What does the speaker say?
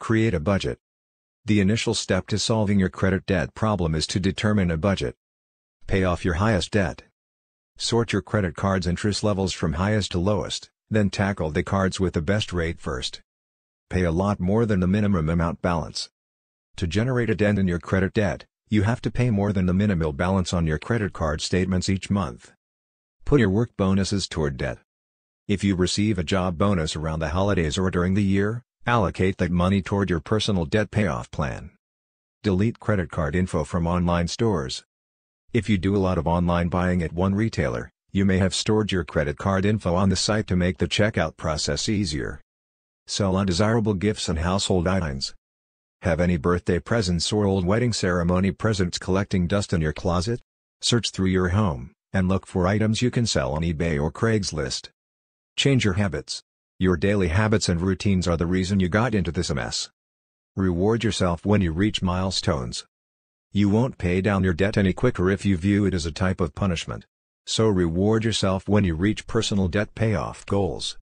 Create a budget. The initial step to solving your credit debt problem is to determine a budget. Pay off your highest debt. Sort your credit card's interest levels from highest to lowest, then tackle the cards with the best rate first. Pay a lot more than the minimum amount balance. To generate a dent in your credit debt, you have to pay more than the minimal balance on your credit card statements each month. Put your work bonuses toward debt. If you receive a job bonus around the holidays or during the year, allocate that money toward your personal debt payoff plan. Delete credit card info from online stores. If you do a lot of online buying at one retailer, you may have stored your credit card info on the site to make the checkout process easier. Sell undesirable gifts and household items. Have any birthday presents or old wedding ceremony presents collecting dust in your closet? Search through your home, and look for items you can sell on eBay or Craigslist. Change your habits. Your daily habits and routines are the reason you got into this mess. Reward yourself when you reach milestones. You won't pay down your debt any quicker if you view it as a type of punishment. So reward yourself when you reach personal debt payoff goals.